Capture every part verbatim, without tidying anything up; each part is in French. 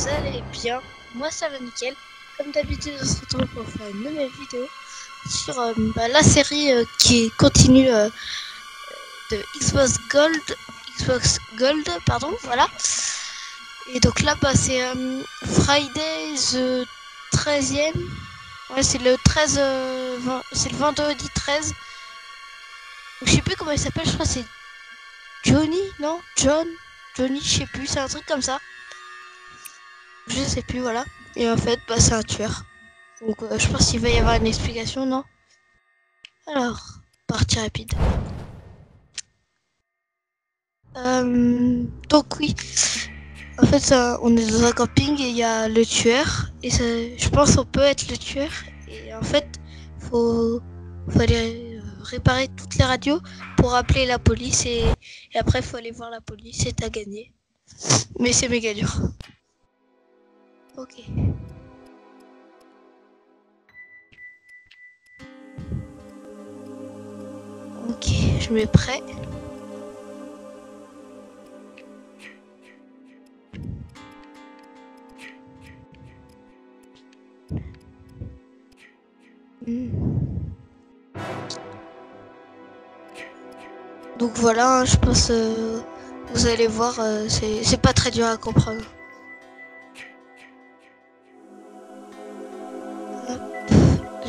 vous allez bien. Moi ça va nickel. Comme d'habitude, on se retrouve pour faire une nouvelle vidéo sur euh, bah, la série euh, qui continue euh, de Xbox Gold. Xbox Gold, pardon, voilà. Et donc là, bah, c'est euh, Friday the treizième. Ouais, c'est le treize, euh, c'est le vendredi treize. Je sais plus comment il s'appelle, je crois que c'est Johnny, non John Johnny, je sais plus, c'est un truc comme ça. Je sais plus, voilà. Et en fait, bah, c'est un tueur. Donc, euh, je pense qu'il va y avoir une explication, non? Alors, partie rapide. Euh, donc, oui. En fait, ça, on est dans un camping et il y a le tueur. Et ça, je pense qu'on peut être le tueur. Et en fait, faut, faut aller réparer toutes les radios pour appeler la police. Et, et après, faut aller voir la police et t'as gagné. Mais c'est méga dur. Ok. Ok, je me mets prêt. Mmh. Donc voilà, hein, je pense euh, vous allez voir, euh, c'est pas très dur à comprendre.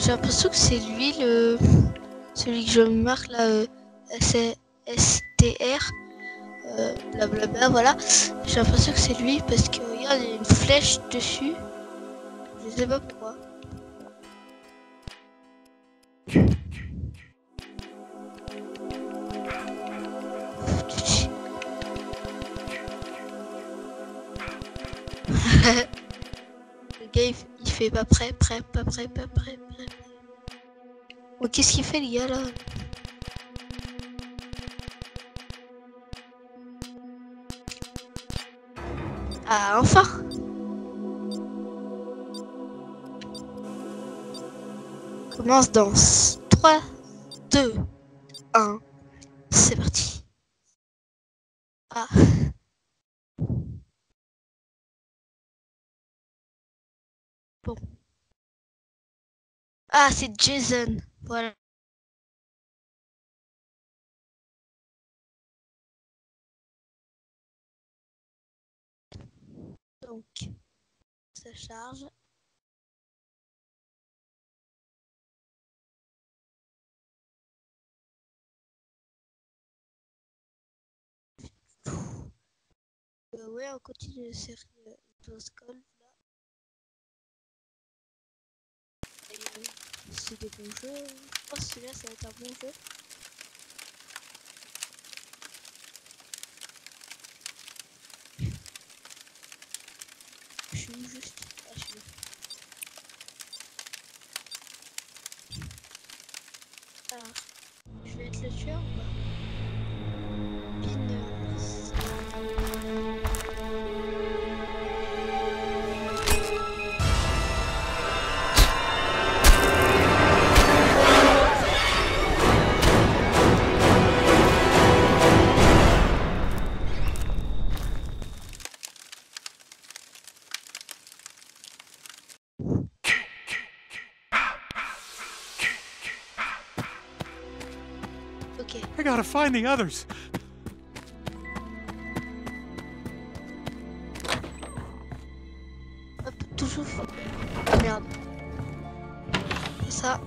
J'ai l'impression que c'est lui le celui que je marque là, euh, S T R, euh, blablabla, voilà. J'ai l'impression que c'est lui parce que regarde, il y a une flèche dessus. Je sais pas pourquoi. Le gars il fait pas prêt, prêt, pas prêt, pas prêt, prêt. Oh, qu'est-ce qu'il fait les gars là? Ah enfin! Commence dans trois, deux, un, c'est parti. Ah. Bon. Ah, c'est Jason. Voilà. Donc, ça charge. Euh, ouais, on continue la série Xbox Gold. C'est des bons jeux. Je pense que celui-là ça va être un bon jeu. Je suis juste à cheveux. Alors, je vais être le tueur ou pas? Pin. I gotta find the others. Hop, toujours. Merde. Ça.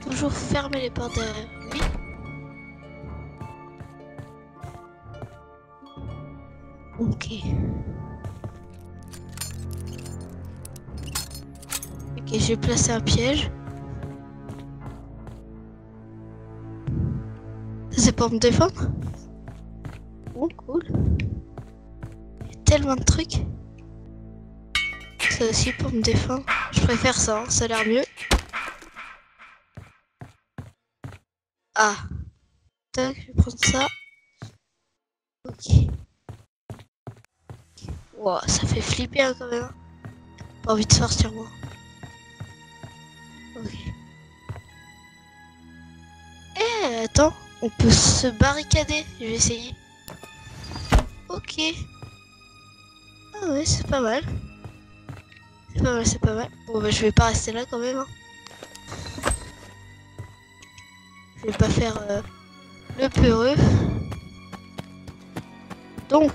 Toujours fermer les portes derrière lui. Ok. Ok, j'ai placé un piège. C'est pour me défendre. Oh cool. Il y a tellement de trucs. C'est aussi pour me défendre. Je préfère ça, hein. Ça a l'air mieux. Ah. Tac, je vais prendre ça. Ok. Wow, ça fait flipper hein, quand même. Pas envie de sortir moi. Ok. Eh, attends. On peut se barricader, je vais essayer. Ok. Ah ouais, c'est pas mal. C'est pas mal, c'est pas mal. Bon bah je vais pas rester là quand même. Hein. Je vais pas faire euh, le peureux. Donc,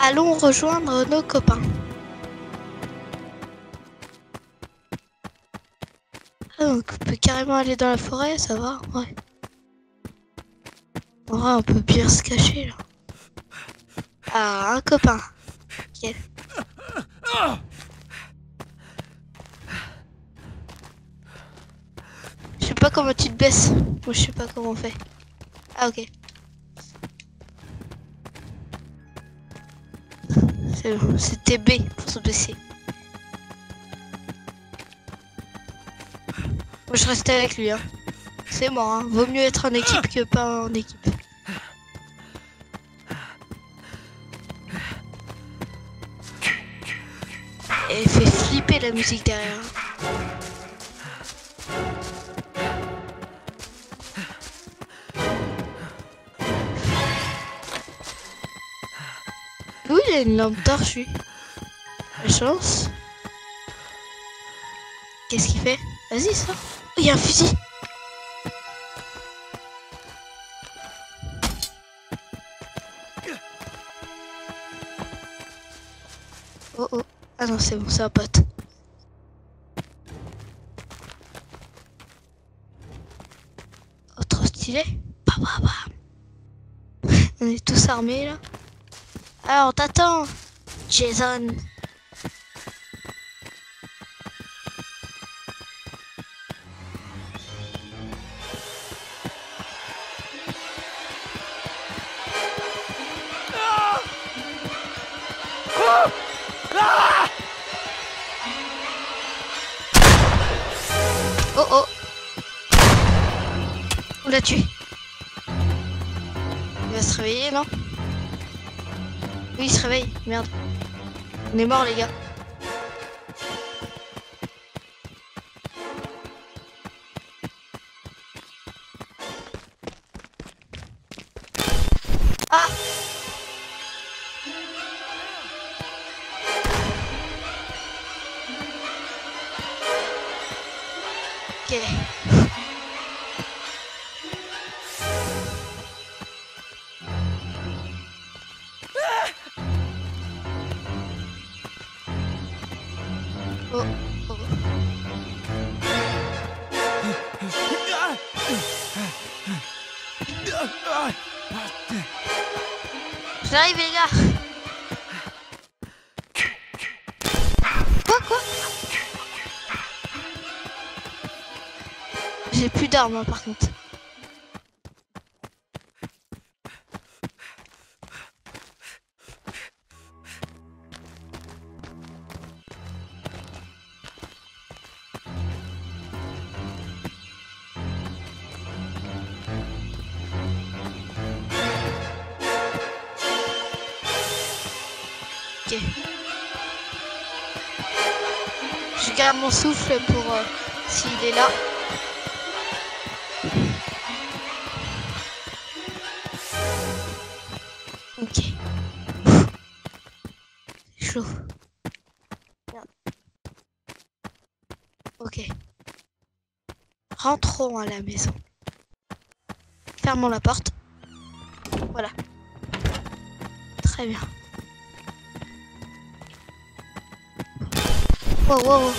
allons rejoindre nos copains. Ah donc on peut carrément aller dans la forêt, ça va, ouais. On va un peu bien se cacher là. Ah, un copain. Okay. Je sais pas comment tu te baisses. Moi, je sais pas comment on fait. Ah, ok. C'est bon, c'était B pour se baisser. Moi, je restais avec lui. Hein. C'est mort. Hein. Vaut mieux être en équipe que pas en équipe. Elle fait flipper la musique derrière. Où il y a une lampe torche, lui. La chance. Qu'est-ce qu'il fait? Vas-y, ça. Oh, il y a un fusil. Oh oh. Ah non, c'est bon, c'est un pote. Oh, trop stylé. Bah, bah, bah. On est tous armés, là. Alors, on t'attend, Jason. Oh oh. On l'a tué. Il va se réveiller, non? Oui, il se réveille. Merde. On est mort, les gars. Ah! Ok. Oh, oh. J'arrive les gars. Quoi quoi? J'ai plus d'armes hein, par contre. Je garde mon souffle pour euh, s'il est là. Ok. C'est chaud. Merde. Ok. Rentrons à la maison. Fermons la porte. Voilà. Très bien. Wow, wow, wow.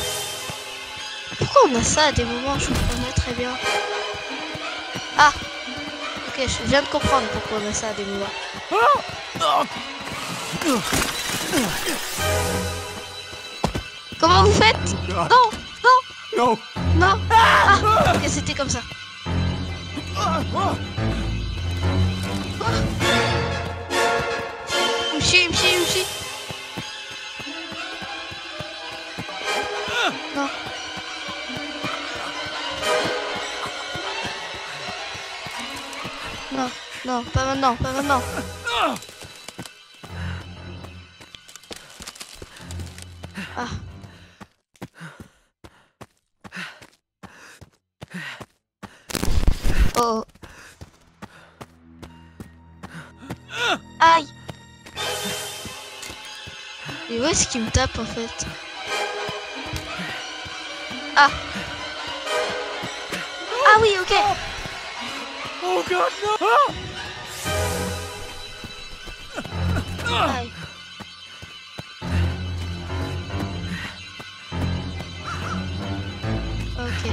Pourquoi on a ça à des moments? Je comprends pas très bien. Ah, ok, je viens de comprendre pourquoi on a ça à des moments. Comment vous faites? Non, non, non, non. Ah, ok, c'était comme ça. Mouchi, mouchi, mouchi. Non. Non, non, pas maintenant, pas maintenant. Ah. Oh. Aïe. Mais où est-ce qu'il me tape en fait? Ah! Ah oui, ok! Oh god, non! Aïe. Ok.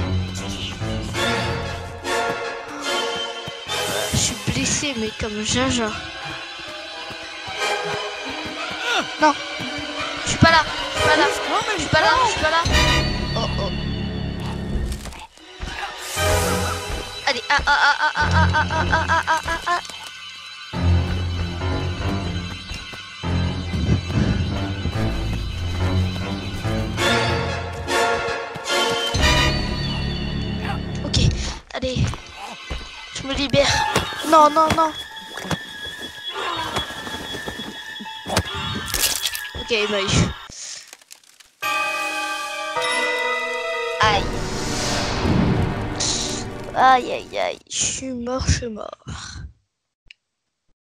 Je suis blessée, mais comme Jaja. Non! Je suis pas là! Je suis pas là! Je suis pas là! Je suis pas là! Oh oh! Allez, ah ah ah ah ah ah ah ah ah ah ah ah. Ok, allez, je me libère. Non, non, non. Ok, il m'a eu. Aïe. Aïe aïe aïe, je suis mort, je suis mort.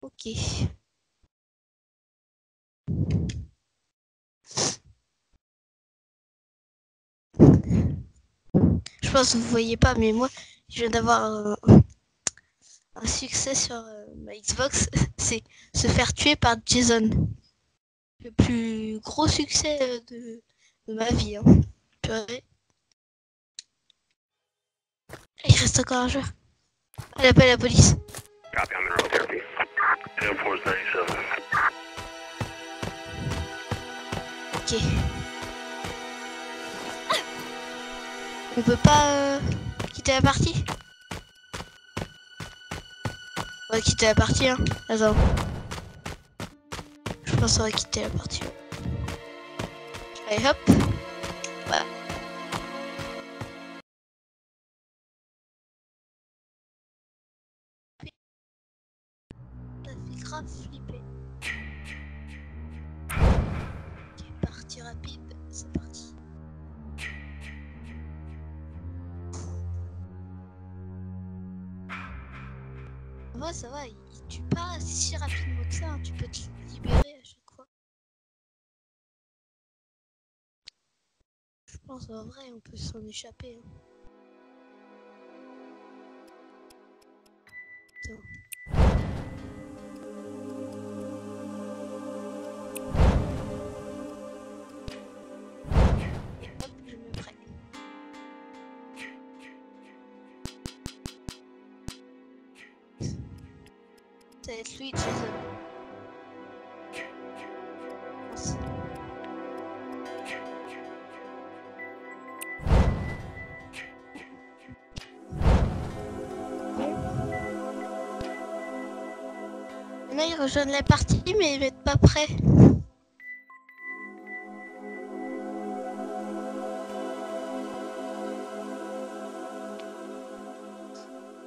Ok. Je pense que vous voyez pas, mais moi, je viens d'avoir euh, un succès sur euh, ma Xbox, c'est se faire tuer par Jason. Le plus gros succès de, de ma vie, hein. Purée. Il reste encore un joueur. Allez, appelle la police. Ok. On peut pas euh, quitter la partie? On va quitter la partie, hein. Attends. Je pense qu'on va quitter la partie. Allez, hop. Voilà. Flipper. Ok, partie rapide, c'est parti. Ouais, ça va, il tue pas si rapidement que ça, hein. Tu peux te libérer à chaque fois. Je pense en vrai, on peut s'en échapper. Hein. Attends. Ça va être lui, Jason. Là, ils rejoignent la partie, mais ils vont être pas prêts.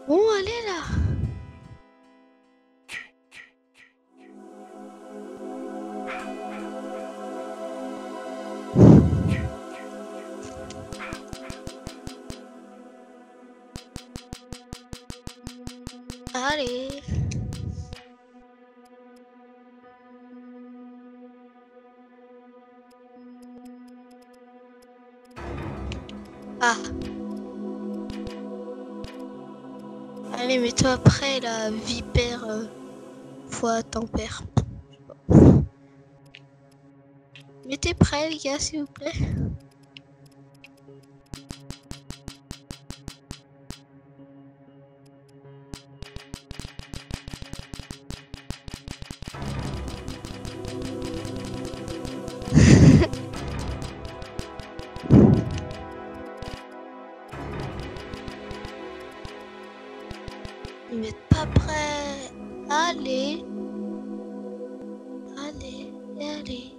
Bon, allez là. Allez. Ah. Allez, mets-toi après la vipère euh, fois tempère. Mettez prêt les gars, s'il vous plaît. Ils mettent pas prêt. Allez. Allez, allez.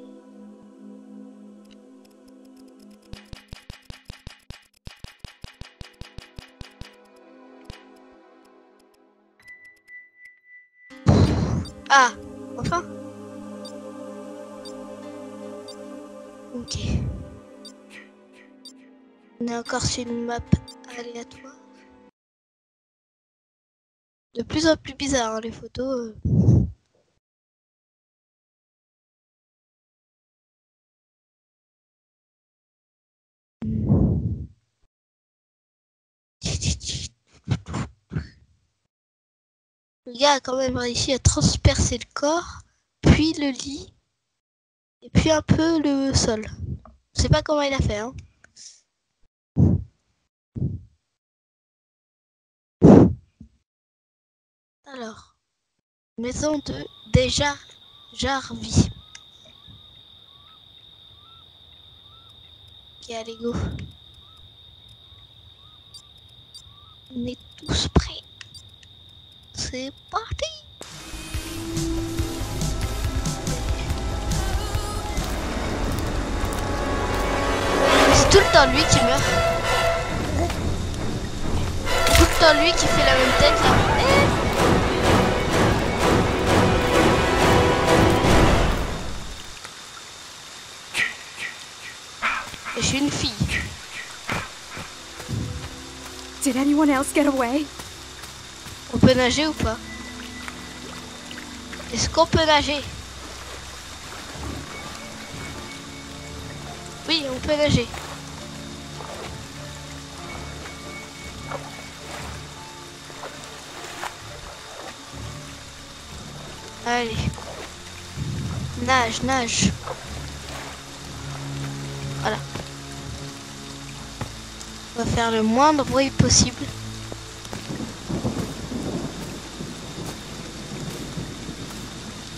Ah, enfin. Ok. On est encore sur une map aléatoire. De plus en plus bizarre, hein, les photos. Euh... Le gars a quand même réussi à transpercer le corps, puis le lit, et puis un peu le sol. Je sais pas comment il a fait, hein. Alors, maison de déjà Jarvis. Ok, allez, go. On est tous prêts. C'est parti. C'est tout le temps lui qui meurt. Tout le temps lui qui fait la même tête là. Et... J'ai une fille. Did anyone else get away? On peut nager ou pas? Est-ce qu'on peut nager? Oui, on peut nager. Allez. Nage, nage. Voilà. On va faire le moindre bruit possible.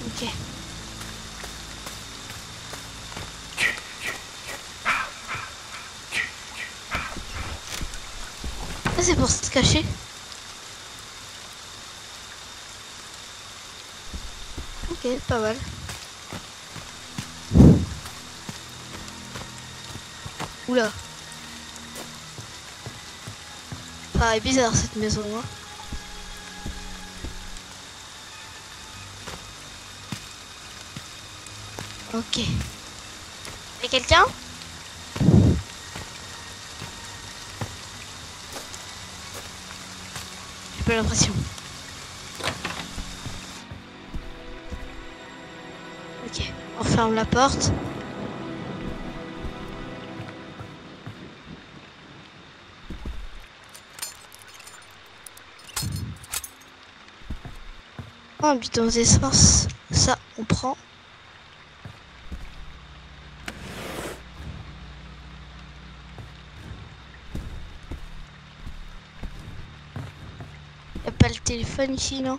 Ok. Ah, c'est pour se cacher. Ok, pas mal. Oula. Ah, est bizarre cette maison, hein. Ok. Y'a quelqu'un? J'ai pas l'impression. Ok, on ferme la porte. Un bidon d'essence, ça on prend. Y'a pas le téléphone ici, non?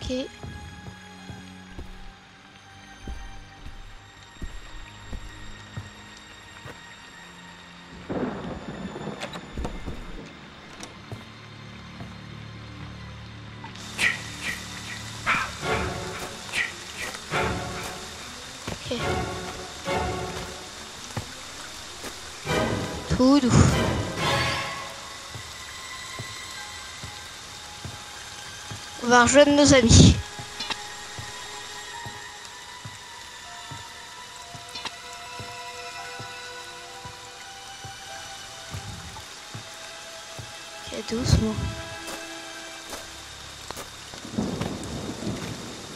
Ok. Tout doux. On va rejoindre nos amis. Ok, doucement.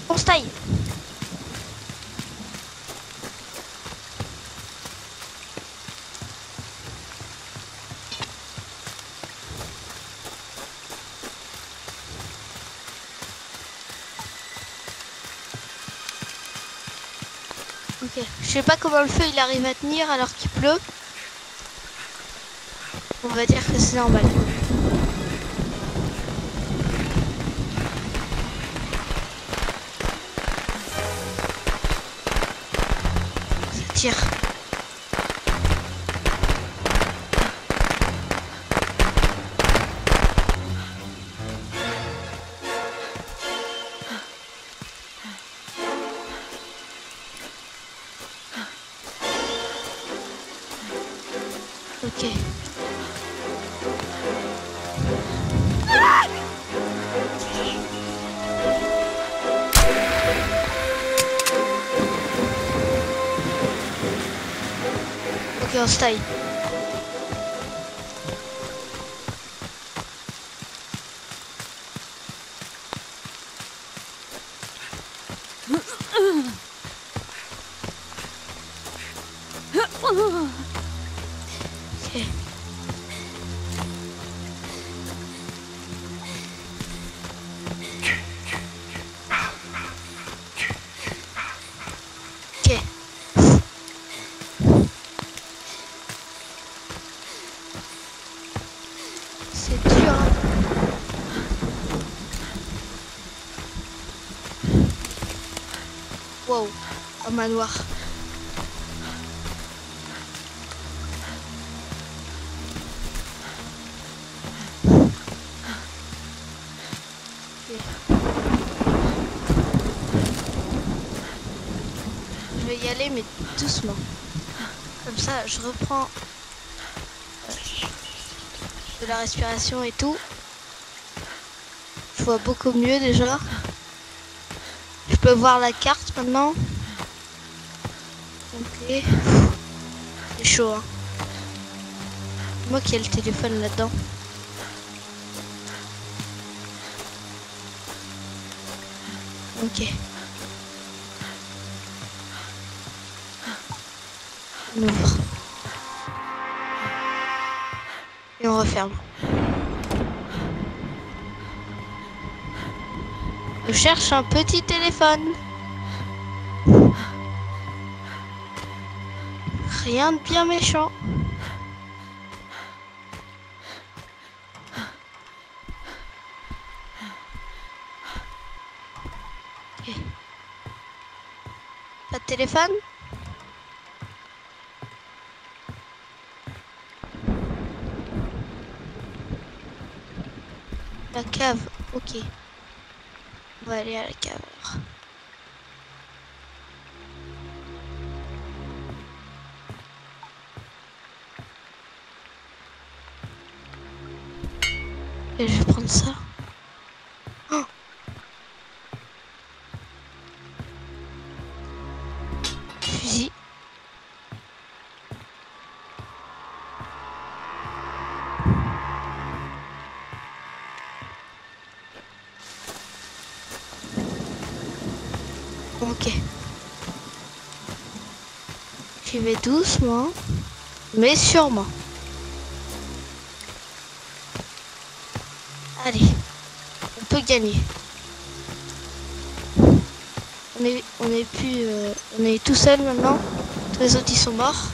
On se taille. Ok, je sais pas comment le feu il arrive à tenir alors qu'il pleut. On va dire que c'est normal. Ça tire. Ok. Ah, ok, on se taille. Waouh, un manoir. Je vais y aller mais doucement. Comme ça je reprends de la respiration et tout. Je vois beaucoup mieux déjà. Je peux voir la carte maintenant. Ok. C'est chaud hein. Moi qui ai le téléphone là-dedans. Ok. On ouvre. Et on referme. Je cherche un petit téléphone. Rien de bien méchant. Pas de téléphone? La cave, ok. On va aller à la cave. Et je vais prendre ça. Oh, fusil. Ok. J'y vais doucement, mais sûrement. Allez, on peut gagner. On est, on est plus, euh, on est tout seul maintenant. Tous les autres ils sont morts.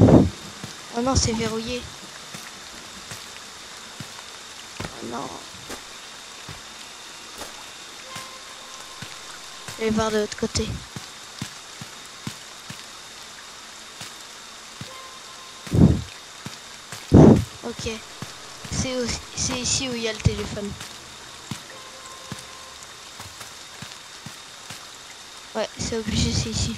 Oh non, c'est verrouillé. Oh non. Je vais voir de l'autre côté. Ok. C'est ici où il y a le téléphone. Ouais, c'est obligé, c'est ici.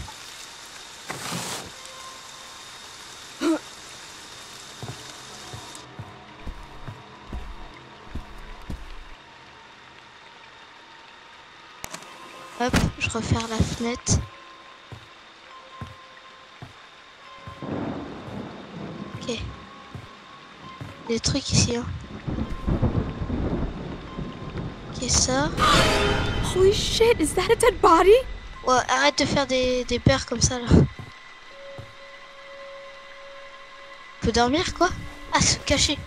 Hop, je referme la fenêtre. Ok. Des trucs ici, hein. Qu'est-ce que ça? Holy shit, is that a dead body? Ouais, arrête de faire des, des peurs comme ça là. Faut dormir quoi? Ah, se cacher.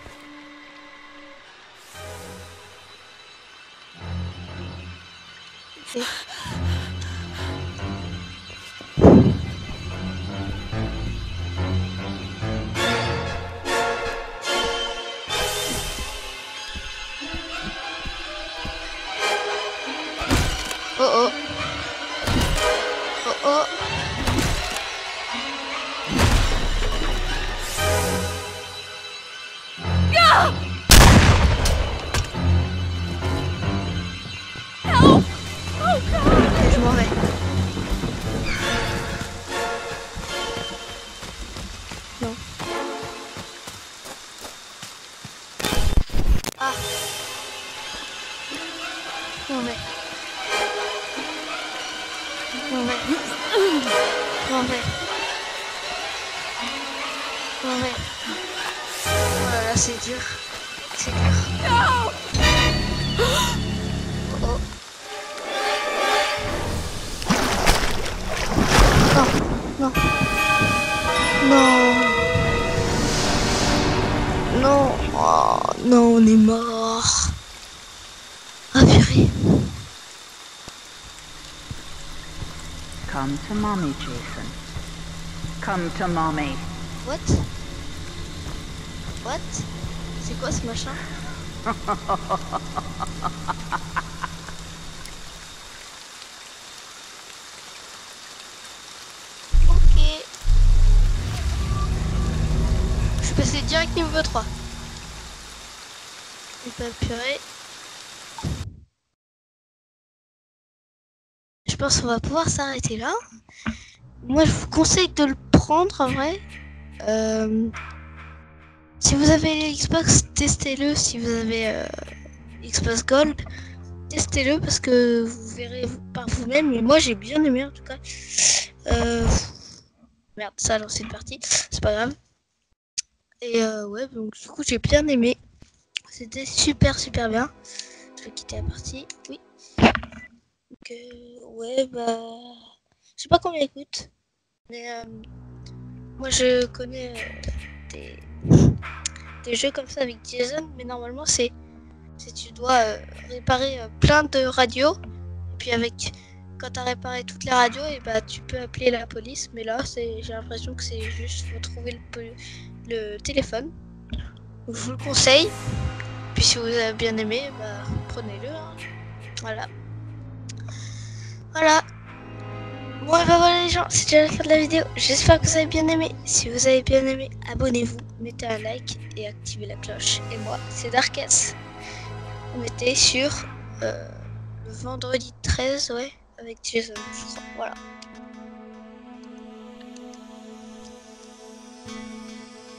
Okay. Oh oh. Oh oh. No! Help! Oh God! Je m'en vais. Non. Ah. Je m'en vais. Je m'en vais. Je m'en vais. Je m'en vais. Oh là là, c'est dur. C'est dur. No! Oh oh. Non. Non. Non. Non. Oh, non, on est mort. Ah, purée. Come to mommy, Jason. Come to mommy. What? What? C'est quoi ce machin? passer direct niveau trois. Et pas purée. Je pense qu'on va pouvoir s'arrêter là. Moi je vous conseille de le prendre en vrai. Euh, si vous avez les Xbox, testez-le. Si vous avez euh, Xbox Gold, testez-le parce que vous verrez par vous-même. Mais moi j'ai bien aimé en tout cas. Euh, merde, ça a lancé une partie, c'est pas grave. Et euh, ouais, donc du coup j'ai bien aimé. C'était super super bien. Je vais quitter la partie, oui. Donc euh, ouais, bah... Je sais pas combien il coûte, mais euh, moi je connais euh, des, des jeux comme ça avec Jason, mais normalement c'est tu dois euh, réparer euh, plein de radios, et puis avec quand tu as réparé toutes les radios, et bah, tu peux appeler la police, mais là j'ai l'impression que c'est juste faut trouver le, le téléphone. Donc, je vous le conseille, puis si vous avez bien aimé, bah, prenez-le, hein. Voilà. Voilà. Bon, et ben voilà les gens, c'est déjà la fin de la vidéo. J'espère que vous avez bien aimé. Si vous avez bien aimé, abonnez-vous, mettez un like et activez la cloche. Et moi, c'est DarkS. On était sur euh, le vendredi treize, ouais, avec Jason, je crois. Voilà.